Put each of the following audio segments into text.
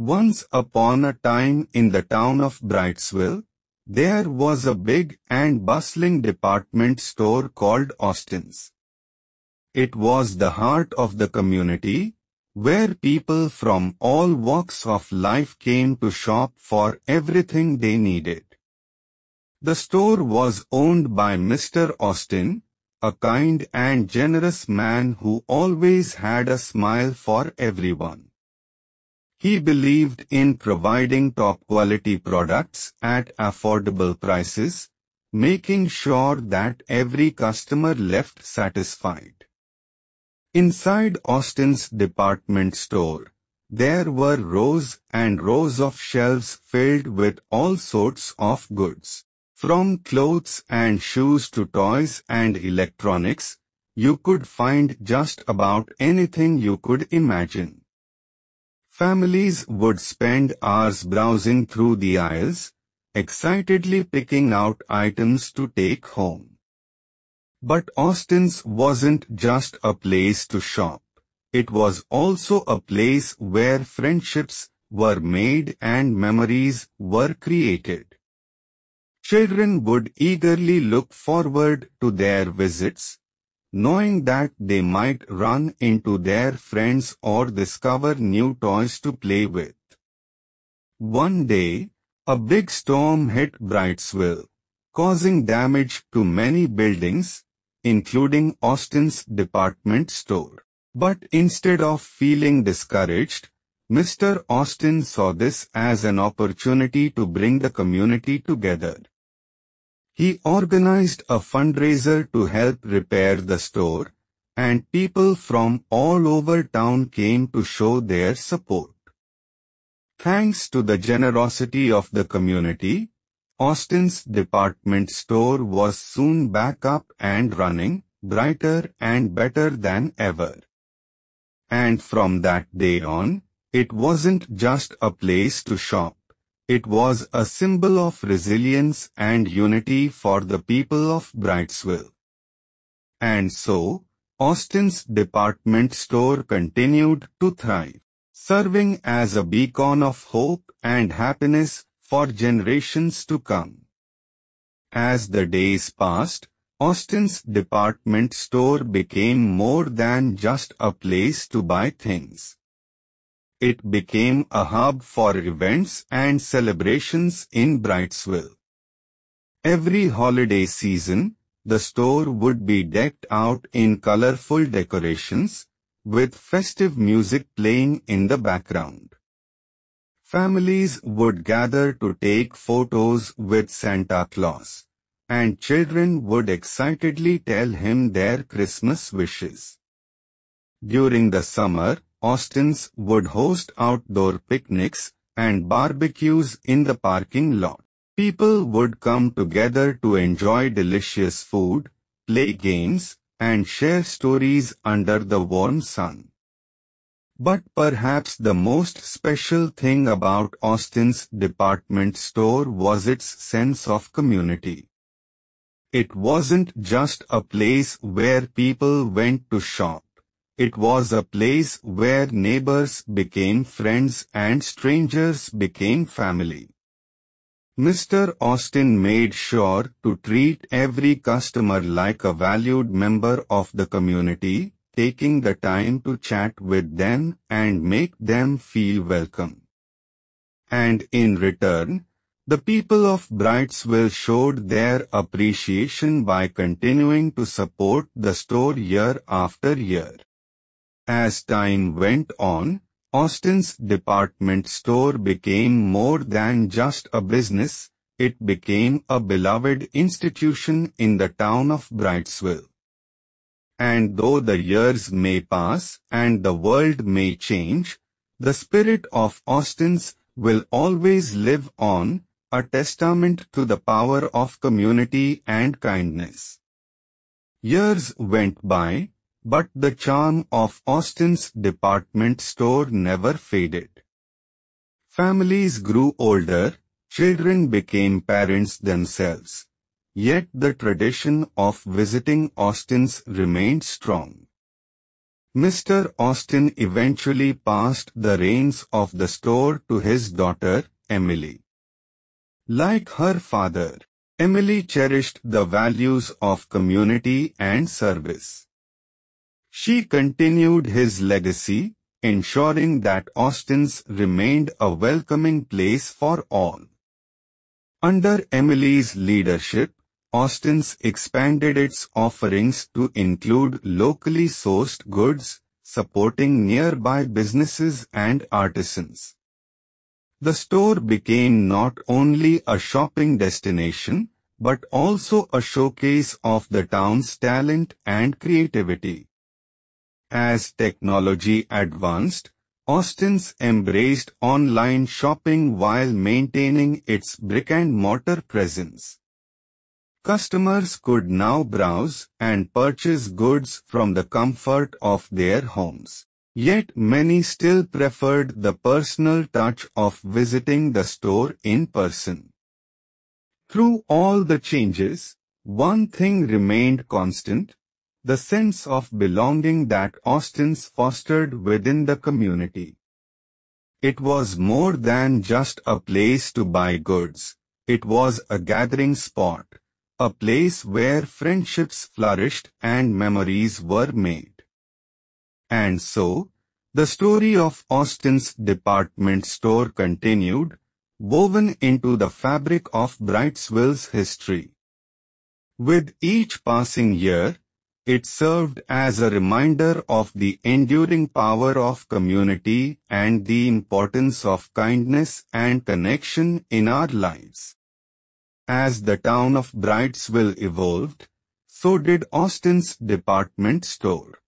Once upon a time in the town of Brightsville, there was a big and bustling department store called Austin's. It was the heart of the community, where people from all walks of life came to shop for everything they needed. The store was owned by Mr. Austin, a kind and generous man who always had a smile for everyone. He believed in providing top-quality products at affordable prices, making sure that every customer left satisfied. Inside Austin's department store, there were rows and rows of shelves filled with all sorts of goods. From clothes and shoes to toys and electronics, you could find just about anything you could imagine. Families would spend hours browsing through the aisles, excitedly picking out items to take home. But Austin's wasn't just a place to shop. It was also a place where friendships were made and memories were created. Children would eagerly look forward to their visits, knowing that they might run into their friends or discover new toys to play with. One day, a big storm hit Brightsville, causing damage to many buildings, including Austin's department store. But instead of feeling discouraged, Mr. Austin saw this as an opportunity to bring the community together. He organized a fundraiser to help repair the store, and people from all over town came to show their support. Thanks to the generosity of the community, Austin's department store was soon back up and running, brighter and better than ever. And from that day on, it wasn't just a place to shop. It was a symbol of resilience and unity for the people of Brightsville. And so, Austin's department store continued to thrive, serving as a beacon of hope and happiness for generations to come. As the days passed, Austin's department store became more than just a place to buy things. It became a hub for events and celebrations in Brightsville. Every holiday season, the store would be decked out in colorful decorations, with festive music playing in the background. Families would gather to take photos with Santa Claus, and children would excitedly tell him their Christmas wishes. During the summer, Austin's would host outdoor picnics and barbecues in the parking lot. People would come together to enjoy delicious food, play games, and share stories under the warm sun. But perhaps the most special thing about Austin's department store was its sense of community. It wasn't just a place where people went to shop. It was a place where neighbors became friends and strangers became family. Mr. Austin made sure to treat every customer like a valued member of the community, taking the time to chat with them and make them feel welcome. And in return, the people of Brightsville showed their appreciation by continuing to support the store year after year. As time went on, Austin's department store became more than just a business. It became a beloved institution in the town of Brightsville. And though the years may pass and the world may change, the spirit of Austin's will always live on, a testament to the power of community and kindness. Years went by, but the charm of Austin's department store never faded. Families grew older, children became parents themselves, yet the tradition of visiting Austin's remained strong. Mr. Austin eventually passed the reins of the store to his daughter, Emily. Like her father, Emily cherished the values of community and service. She continued his legacy, ensuring that Austin's remained a welcoming place for all. Under Emily's leadership, Austin's expanded its offerings to include locally sourced goods, supporting nearby businesses and artisans. The store became not only a shopping destination, but also a showcase of the town's talent and creativity. As technology advanced, Austin's embraced online shopping while maintaining its brick-and-mortar presence. Customers could now browse and purchase goods from the comfort of their homes. Yet many still preferred the personal touch of visiting the store in person. Through all the changes, one thing remained constant: the sense of belonging that Austin's fostered within the community. It was more than just a place to buy goods. It was a gathering spot, a place where friendships flourished and memories were made. And so, the story of Austin's department store continued, woven into the fabric of Brightsville's history. With each passing year, it served as a reminder of the enduring power of community and the importance of kindness and connection in our lives. As the town of Brightsville evolved, so did Austin's department store.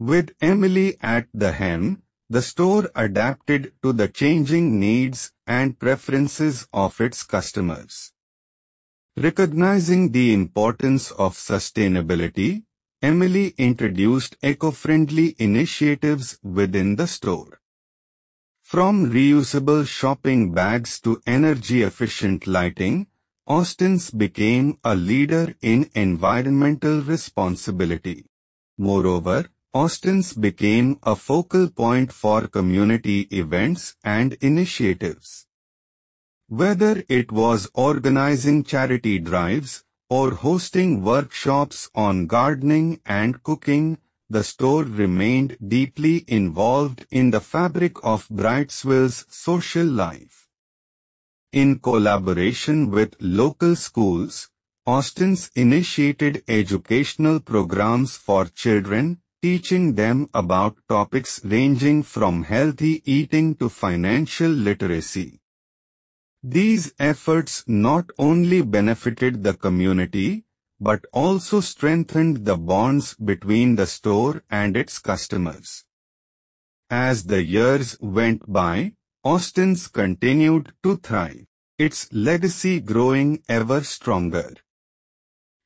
With Emily at the helm, the store adapted to the changing needs and preferences of its customers. Recognizing the importance of sustainability, Emily introduced eco-friendly initiatives within the store. From reusable shopping bags to energy-efficient lighting, Austin's became a leader in environmental responsibility. Moreover, Austin's became a focal point for community events and initiatives. Whether it was organizing charity drives or hosting workshops on gardening and cooking, the store remained deeply involved in the fabric of Brightsville's social life. In collaboration with local schools, Austin's initiated educational programs for children, teaching them about topics ranging from healthy eating to financial literacy. These efforts not only benefited the community, but also strengthened the bonds between the store and its customers. As the years went by, Austin's continued to thrive, its legacy growing ever stronger.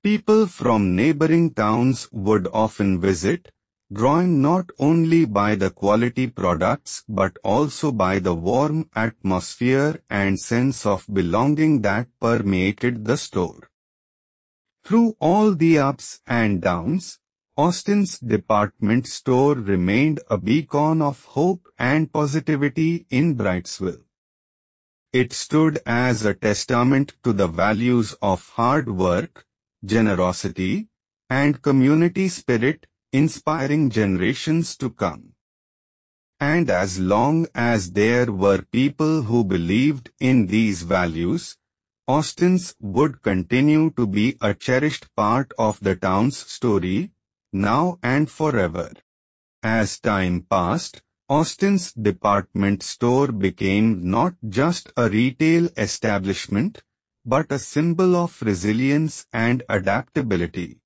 People from neighboring towns would often visit, drawn not only by the quality products but also by the warm atmosphere and sense of belonging that permeated the store. Through all the ups and downs, Austin's department store remained a beacon of hope and positivity in Brightsville. It stood as a testament to the values of hard work, generosity, and community spirit, inspiring generations to come. And as long as there were people who believed in these values, Austin's would continue to be a cherished part of the town's story, now and forever. As time passed, Austin's department store became not just a retail establishment, but a symbol of resilience and adaptability.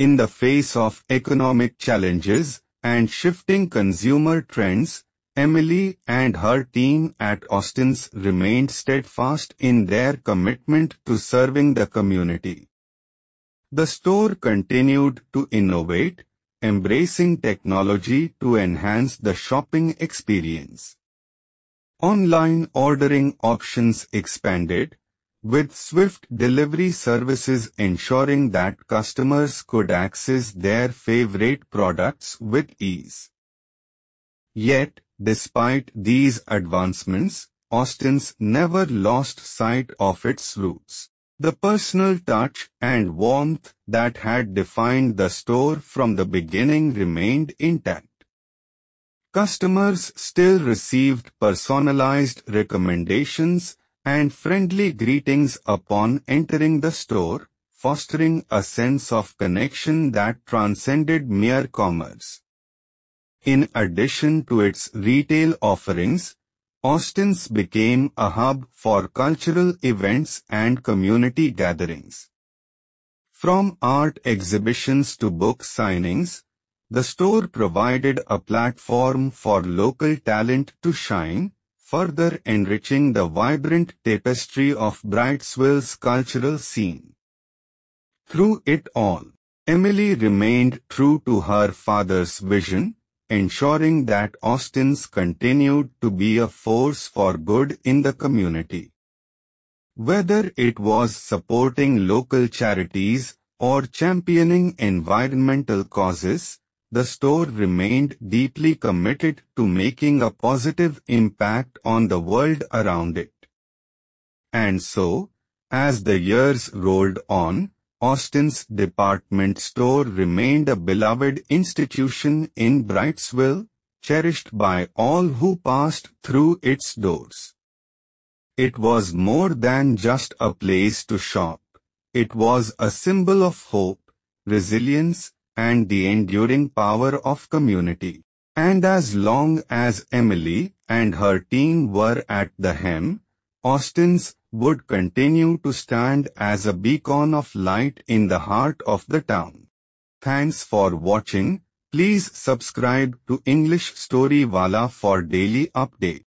In the face of economic challenges and shifting consumer trends, Emily and her team at Austin's remained steadfast in their commitment to serving the community. The store continued to innovate, embracing technology to enhance the shopping experience. Online ordering options expanded, with swift delivery services ensuring that customers could access their favorite products with ease. Yet, despite these advancements, Austin's never lost sight of its roots. The personal touch and warmth that had defined the store from the beginning remained intact. Customers still received personalized recommendations and friendly greetings upon entering the store, fostering a sense of connection that transcended mere commerce. In addition to its retail offerings, Austin's became a hub for cultural events and community gatherings. From art exhibitions to book signings, the store provided a platform for local talent to shine, further enriching the vibrant tapestry of Brightsville's cultural scene. Through it all, Emily remained true to her father's vision, ensuring that Austin's continued to be a force for good in the community. Whether it was supporting local charities or championing environmental causes, the store remained deeply committed to making a positive impact on the world around it. And so, as the years rolled on, Austin's department store remained a beloved institution in Brightsville, cherished by all who passed through its doors. It was more than just a place to shop. It was a symbol of hope, resilience, and the enduring power of community. And as long as Emily and her team were at the helm, Austin's would continue to stand as a beacon of light in the heart of the town. Thanks for watching. Please subscribe to English Story Wala for daily updates.